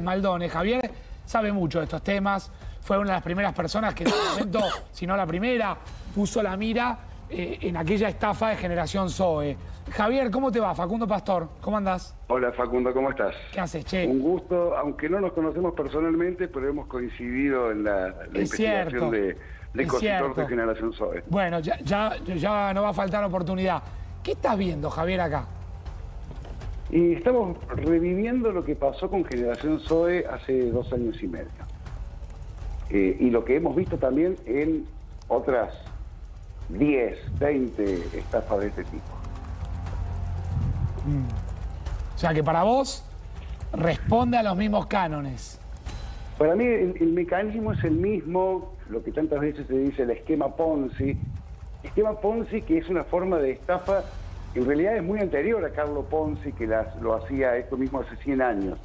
Maldones. Javier sabe mucho de estos temas, fue una de las primeras personas que en ese momento, si no la primera, puso la mira en aquella estafa de Generación Zoe. Javier, ¿cómo te va? Facundo Pastor, ¿cómo andás? Hola Facundo, ¿cómo estás? ¿Qué haces, che? Un gusto, aunque no nos conocemos personalmente, pero hemos coincidido en la investigación de Cositorto de Generación Zoe. Bueno, ya no va a faltar oportunidad. ¿Qué estás viendo, Javier, acá? Y estamos reviviendo lo que pasó con Generación Zoe hace 2 años y medio. Y lo que hemos visto también en otras 10, 20 estafas de este tipo. O sea que para vos responde a los mismos cánones. Para mí el mecanismo es el mismo, lo que tantas veces se dice, el esquema Ponzi. Esquema Ponzi que es una forma de estafa. En realidad es muy anterior a Carlos Ponzi, que lo hacía esto mismo hace 100 años.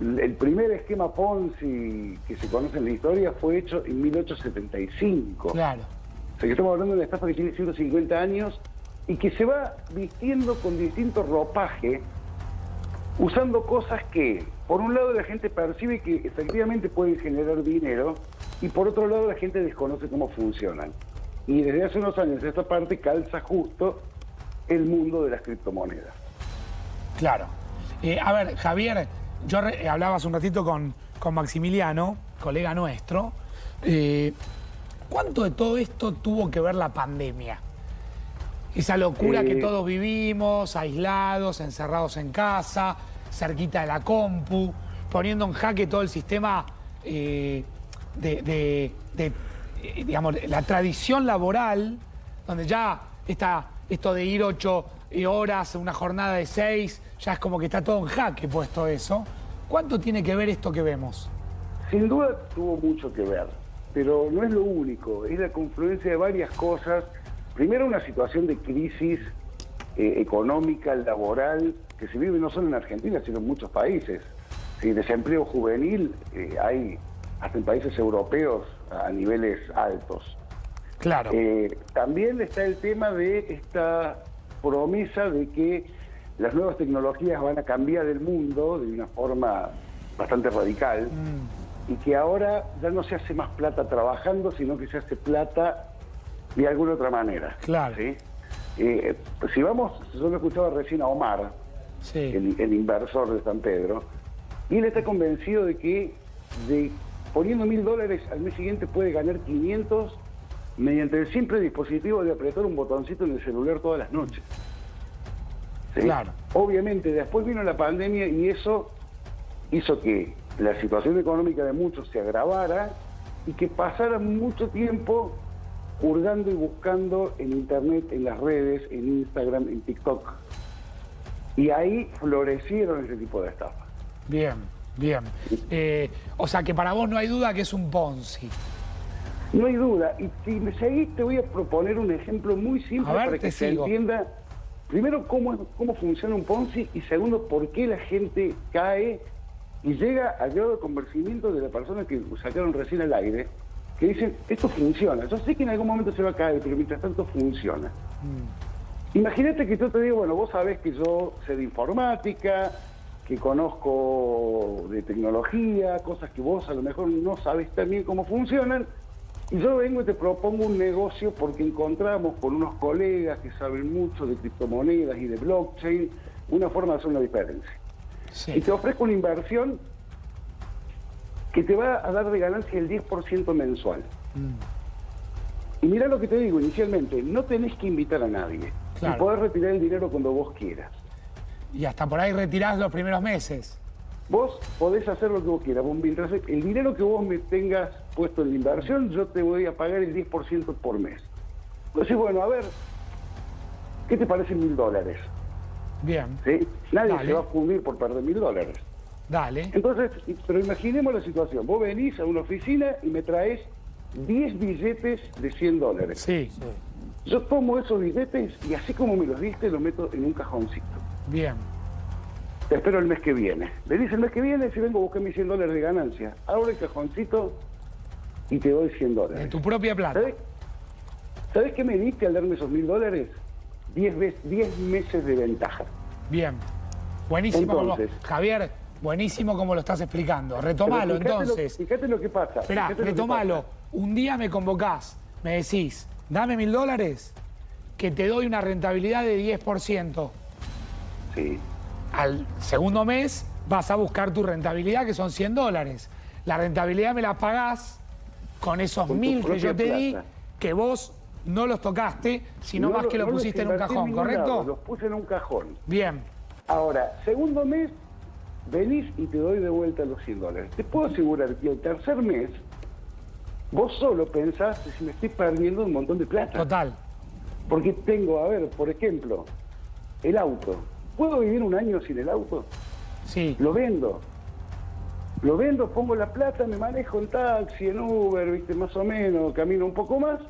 El primer esquema Ponzi que se conoce en la historia fue hecho en 1875. Claro. O sea que estamos hablando de una estafa que tiene 150 años y que se va vistiendo con distinto ropaje, usando cosas que, por un lado, la gente percibe que efectivamente pueden generar dinero y por otro lado, la gente desconoce cómo funcionan. Y desde hace unos años esta parte calza justo el mundo de las criptomonedas. Claro. A ver, Javier, yo hablaba hace un ratito con Maximiliano, colega nuestro. ¿Cuánto de todo esto tuvo que ver la pandemia? Esa locura que todos vivimos, aislados, encerrados en casa, cerquita de la compu, poniendo en jaque todo el sistema digamos, la tradición laboral, donde ya está... Esto de ir 8 horas, una jornada de 6, ya es como que está todo en jaque puesto eso. ¿Cuánto tiene que ver esto que vemos? Sin duda tuvo mucho que ver, pero no es lo único. Es la confluencia de varias cosas. Primero, una situación de crisis económica, laboral, que se vive no solo en Argentina, sino en muchos países. Sí, desempleo juvenil hay hasta en países europeos a niveles altos. Claro. También está el tema de esta promesa de que las nuevas tecnologías van a cambiar el mundo de una forma bastante radical y que ahora ya no se hace más plata trabajando, sino que se hace plata de alguna otra manera. Claro. ¿Sí? Pues si vamos, yo lo escuchaba recién a Omar, sí, el inversor de San Pedro, y él está convencido de que poniendo $1000 al mes siguiente puede ganar 500 mediante el simple dispositivo de apretar un botoncito en el celular todas las noches. ¿Sí? Claro. Obviamente, después vino la pandemia y eso hizo que la situación económica de muchos se agravara y que pasara mucho tiempo hurgando y buscando en internet, en las redes, en Instagram, en TikTok. Y ahí florecieron ese tipo de estafas. Bien, bien. O sea que para vos no hay duda que es un Ponzi. No hay duda, y si me seguís te voy a proponer un ejemplo muy simple para que se entienda primero cómo funciona un Ponzi y segundo por qué la gente cae y llega al grado de convencimiento de la persona que sacaron recién al aire, que dicen, esto funciona, yo sé que en algún momento se va a caer, pero mientras tanto funciona. Imagínate que yo te digo, bueno, vos sabés que yo sé de informática, que conozco de tecnología, cosas que vos a lo mejor no sabés también cómo funcionan, y yo vengo y te propongo un negocio porque encontramos con unos colegas que saben mucho de criptomonedas y de blockchain una forma de hacer una diferencia. Sí. Y te ofrezco una inversión que te va a dar de ganancia el 10% mensual. Y mirá lo que te digo inicialmente, no tenés que invitar a nadie. Claro. Y podés retirar el dinero cuando vos quieras. Y hasta por ahí retirás los primeros meses. Vos podés hacer lo que vos quieras, mientras el dinero que vos me tengas puesto en la inversión, yo te voy a pagar el 10% por mes. Entonces, bueno, a ver, ¿qué te parece $1000? Bien. ¿Sí? Nadie se va a fundir por perder $1000. Dale. Entonces, pero imaginemos la situación. Vos venís a una oficina y me traes 10 billetes de $100. Sí, sí. Yo tomo esos billetes y así como me los diste, los meto en un cajoncito. Bien. Te espero el mes que viene. Venís el mes que viene, si vengo, busqué mis $100 de ganancia. Abro el cajoncito y te doy $100. De tu propia plata. ¿Sabés qué me diste al darme esos $1000? 10 meses de ventaja. Bien. Buenísimo. Entonces, Javier, Buenísimo como lo estás explicando. Retomalo, fíjate entonces. Fíjate lo que pasa. Esperá, retomalo. Un día me convocás, me decís, dame $1000, que te doy una rentabilidad de 10%. Sí. Al segundo mes vas a buscar tu rentabilidad, que son $100. La rentabilidad me la pagás con esos 1000 que yo te di, que vos no los tocaste, sino más que lo pusiste en un cajón, ¿correcto? Los puse en un cajón. Bien. Ahora, segundo mes, venís y te doy de vuelta los $100. Te puedo asegurar que el tercer mes, vos solo pensaste si me estoy perdiendo un montón de plata. Total. Porque tengo, a ver, por ejemplo, el auto. ¿Puedo vivir un año sin el auto? Sí. Lo vendo. Lo vendo, pongo la plata, me manejo en taxi, en Uber, viste, más o menos, camino un poco más.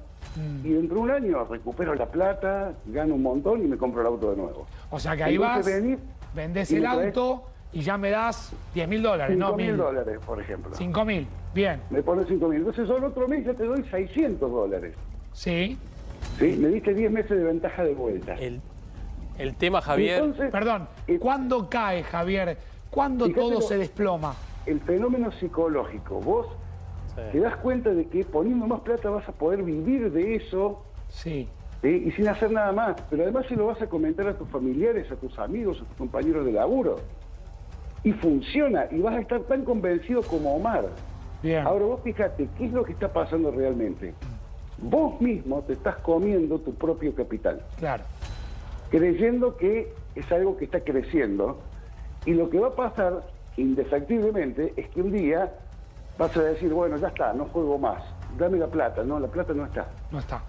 Y dentro de un año recupero la plata, gano un montón y me compro el auto de nuevo. O sea que ahí vas, vendés el auto y ya me das $10.000, ¿no? $5.000, por ejemplo. 5.000, bien. Me pones 5.000. Entonces, solo otro mes ya te doy $600. Sí. Sí, me diste 10 meses de ventaja de vuelta. El tema, Javier... Entonces, perdón, ¿cuándo cae, Javier? ¿Cuándo todo se desploma? El fenómeno psicológico. Vos te das cuenta de que poniendo más plata vas a poder vivir de eso. Sí. Y sin hacer nada más. Pero además se lo vas a comentar a tus familiares, a tus amigos, a tus compañeros de laburo. Y funciona. Y vas a estar tan convencido como Omar. Bien. Ahora vos fíjate, ¿qué es lo que está pasando realmente? Vos mismo te estás comiendo tu propio capital. Claro. Creyendo que es algo que está creciendo. Y lo que va a pasar, indefectiblemente, es que un día vas a decir, bueno, ya está, no juego más. Dame la plata. No, la plata no está. No está.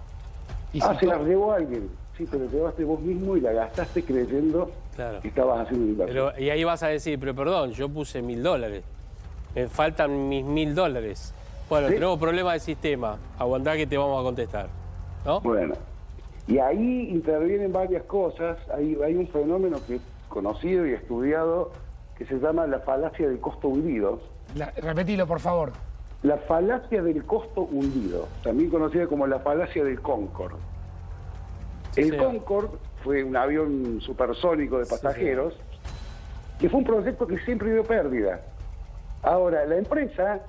¿Y si se la llevó a alguien? Sí, pero te llevaste vos mismo y la gastaste creyendo que estabas haciendo inversión. Y ahí vas a decir, pero perdón, yo puse $1.000. Me faltan mis $1.000. Bueno, tenemos problema de sistema. Aguantá que te vamos a contestar, ¿no? Bueno. Y ahí intervienen varias cosas. Hay un fenómeno que es conocido y estudiado que se llama la falacia del costo hundido. Repetilo, por favor. La falacia del costo hundido, también conocida como la falacia del Concorde. Sí, el Concorde fue un avión supersónico de pasajeros que fue un proyecto que siempre dio pérdida. Ahora, la empresa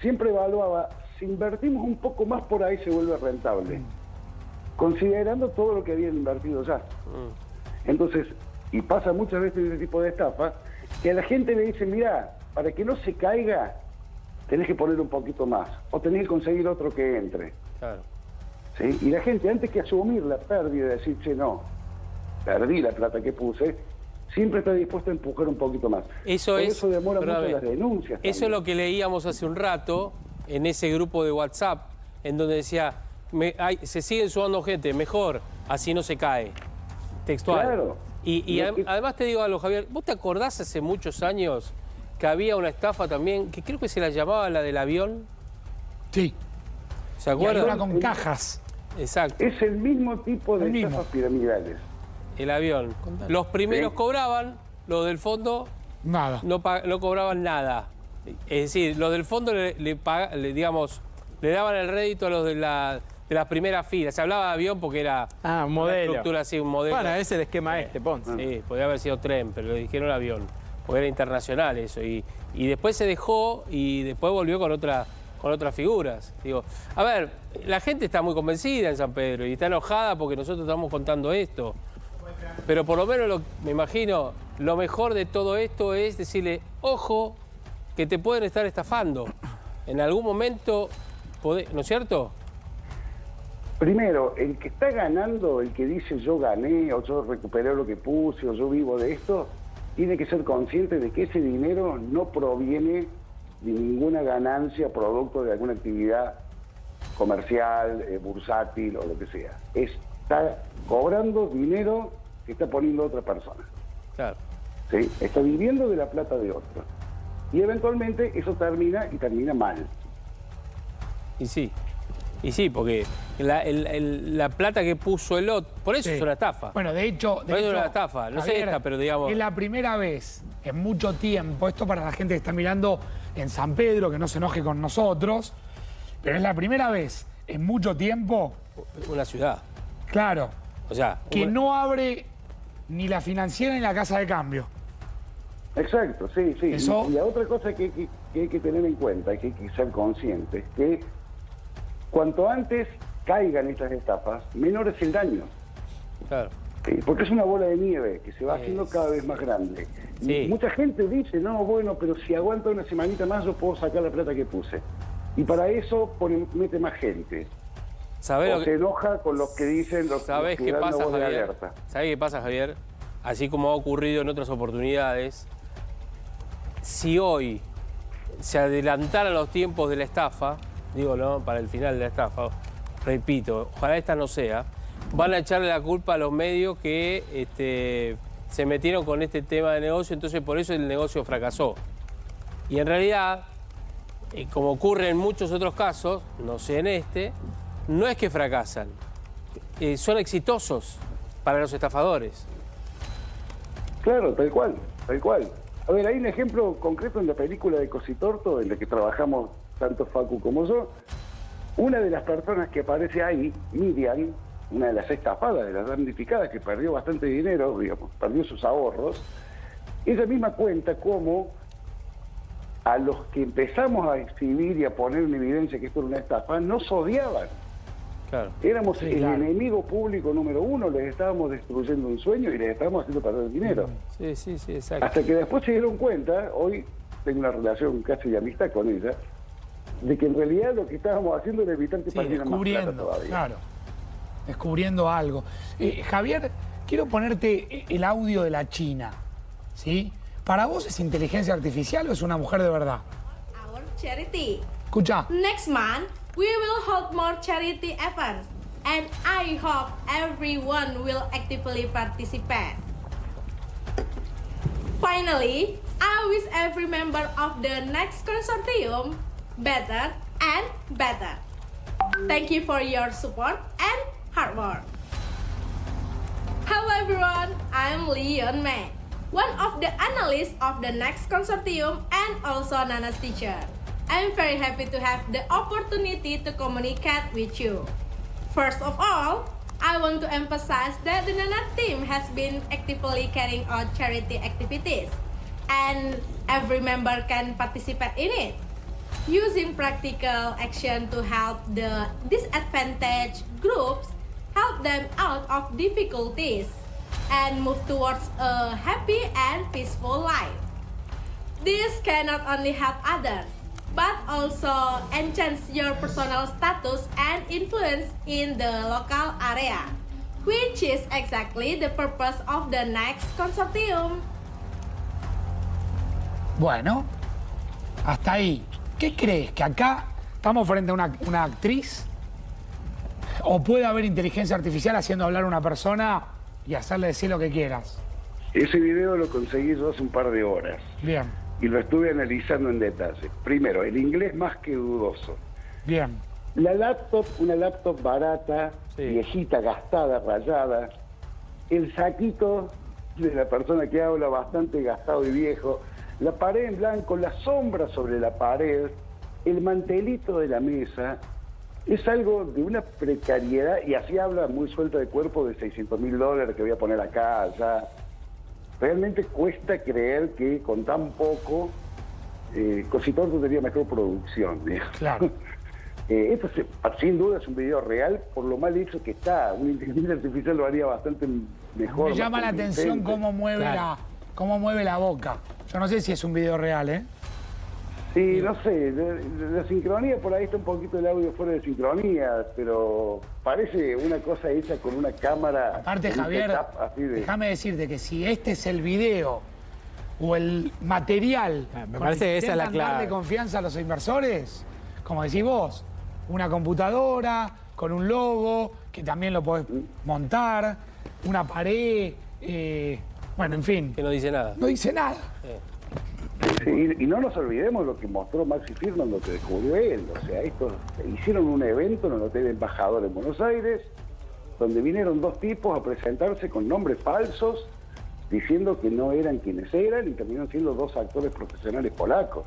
siempre evaluaba, si invertimos un poco más por ahí se vuelve rentable, considerando todo lo que habían invertido ya. Entonces, y pasa muchas veces ese tipo de estafa, que a la gente le dicen, mirá, para que no se caiga, tenés que poner un poquito más. O tenés que conseguir otro que entre. Claro. ¿Sí? Y la gente, antes que asumir la pérdida y decir, che, no, perdí la plata que puse, siempre está dispuesta a empujar un poquito más. Eso demora mucho las denuncias. Eso también es lo que leíamos hace un rato en ese grupo de WhatsApp, en donde decía, se siguen sumando gente, mejor, así no se cae. Textual. Claro. Y además te digo algo, Javier, ¿vos te acordás hace muchos años que había una estafa también, que creo que se la llamaba la del avión? Sí. ¿Se acuerdan? Era con cajas. Exacto. Es el mismo tipo de estafas piramidales. El avión. Contale. Los primeros cobraban, los del fondo... Nada. No cobraban nada. Es decir, los del fondo le daban el rédito a los de las primeras filas. Se hablaba de avión porque era un modelo. Una estructura así, un modelo. Bueno, ese es el esquema Ponzi. Sí, podría haber sido tren, pero le dijeron avión. Porque era internacional eso. Y después se dejó y después volvió con otras figuras. Digo, a ver, la gente está muy convencida en San Pedro y está enojada porque nosotros estamos contando esto. Pero por lo menos, me imagino, lo mejor de todo esto es decirle, ojo, que te pueden estar estafando. En algún momento, ¿no es cierto? Primero, el que está ganando, el que dice yo gané, o yo recuperé lo que puse, o yo vivo de esto, tiene que ser consciente de que ese dinero no proviene de ninguna ganancia producto de alguna actividad comercial, bursátil o lo que sea. Está cobrando dinero que está poniendo otra persona. Claro. ¿Sí? Está viviendo de la plata de otro. Y eventualmente eso termina y termina mal. Y sí, porque la plata que puso el otro, por eso es una estafa. Bueno, de hecho... es una estafa, no sé esta, pero digamos... Es la primera vez en mucho tiempo, esto para la gente que está mirando en San Pedro, que no se enoje con nosotros, pero es la primera vez en mucho tiempo... Una ciudad. Claro. O sea... Que no abre ni la financiera ni la casa de cambio. Exacto, sí, sí. Eso... Y la otra cosa que hay que tener en cuenta, que hay que ser conscientes, que cuanto antes caigan estas etapas, menor es el daño. Claro. Porque es una bola de nieve que se va haciendo cada vez más grande. Sí. Mucha gente dice, no, bueno, pero si aguanta una semanita más yo puedo sacar la plata que puse. Y para eso mete más gente. ¿Sabés o que... se enoja con los que dicen los ¿sabés que dan una voz de alerta? ¿Sabés qué pasa, Javier? Así como ha ocurrido en otras oportunidades, si hoy se adelantaran los tiempos de la estafa, digo, no, para el final de la estafa, repito, ojalá esta no sea, van a echarle la culpa a los medios que se metieron con este tema de negocio, entonces por eso el negocio fracasó. Y en realidad, como ocurre en muchos otros casos, no sé en este, no es que fracasan, son exitosos para los estafadores. Claro, tal cual, tal cual. A ver, hay un ejemplo concreto en la película de Cositorto, en la que trabajamos tanto Facu como yo. Una de las personas que aparece ahí, Miriam, una de las estafadas, de las damnificadas, que perdió bastante dinero, digamos, perdió sus ahorros, ella misma cuenta cómo a los que empezamos a exhibir y a poner en evidencia que esto era una estafa, nos odiaban. Claro. Éramos sí, el enemigo público número uno, les estábamos destruyendo un sueño y les estábamos haciendo perder dinero. Sí, sí, sí, exacto. Hasta que después se dieron cuenta, hoy tengo una relación casi de amistad con ella, de que en realidad lo que estábamos haciendo era evitar que partieran más plata todavía. Claro. Descubriendo algo. Javier, quiero ponerte el audio de la China, ¿sí? ¿Para vos es inteligencia artificial o es una mujer de verdad? Our charity. Escucha. Next month we will hold more charity events and I hope everyone will actively participate. Finally, I wish every member of the Next Consortium better and better. Thank you for your support and hard work. Hello everyone, I'm Leon Mei, one of the analysts of the Next Consortium and also Nana's teacher. I'm very happy to have the opportunity to communicate with you. First of all, I want to emphasize that the Nana team has been actively carrying out charity activities, and every member can participate in it, using practical action to help the disadvantaged groups, help them out of difficulties, and move towards a happy and peaceful life. This can not only help others, but also enhance your personal status and influence in the local area, which is exactly the purpose of the Next Consortium. Bueno, hasta ahí. ¿Qué crees? ¿Que acá estamos frente a una actriz? ¿O puede haber inteligencia artificial haciendo hablar a una persona y hacerle decir lo que quieras? Ese video lo conseguí yo hace un par de horas. Bien. Y lo estuve analizando en detalle. Primero, el inglés más que dudoso. Bien. La laptop, una laptop barata, sí, viejita, gastada, rayada. El saquito de la persona que habla, bastante gastado y viejo. La pared en blanco, la sombra sobre la pared, el mantelito de la mesa. Es algo de una precariedad, y así habla muy suelta de cuerpo de $600.000 que voy a poner acá, allá. Realmente cuesta creer que con tan poco Cositorto tenía mejor producción, digamos. Claro. Esto sin duda es un video real, por lo mal hecho que está. Una inteligencia artificial lo haría bastante mejor. Me llama la atención cómo mueve, claro, cómo mueve la boca. Yo no sé si es un video real, ¿eh? Sí, no sé, la sincronía, por ahí está un poquito el audio fuera de sincronía, pero parece una cosa hecha con una cámara... Aparte, Javier, déjame decirte que si este es el video o el material... Me parece que esa es la clave. ...darle confianza a los inversores, como decís vos, una computadora con un logo, que también lo podés montar, una pared, bueno, en fin. Que no dice nada. No dice nada. Y no nos olvidemos lo que mostró Maxi Firman, lo que descubrió él. O sea, estos hicieron un evento en el Hotel Embajador en Buenos Aires, donde vinieron dos tipos a presentarse con nombres falsos, diciendo que no eran quienes eran, y terminaron siendo dos actores profesionales polacos.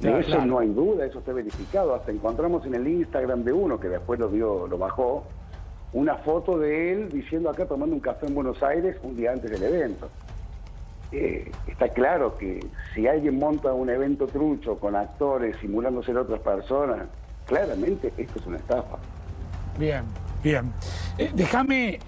De eso no hay duda, eso está verificado. Hasta encontramos en el Instagram de uno, que después lo vio, lo bajó, una foto de él diciendo acá tomando un café en Buenos Aires un día antes del evento. está claro que si alguien monta un evento trucho con actores simulando ser otras personas, claramente esto es una estafa. Bien, bien. Déjame...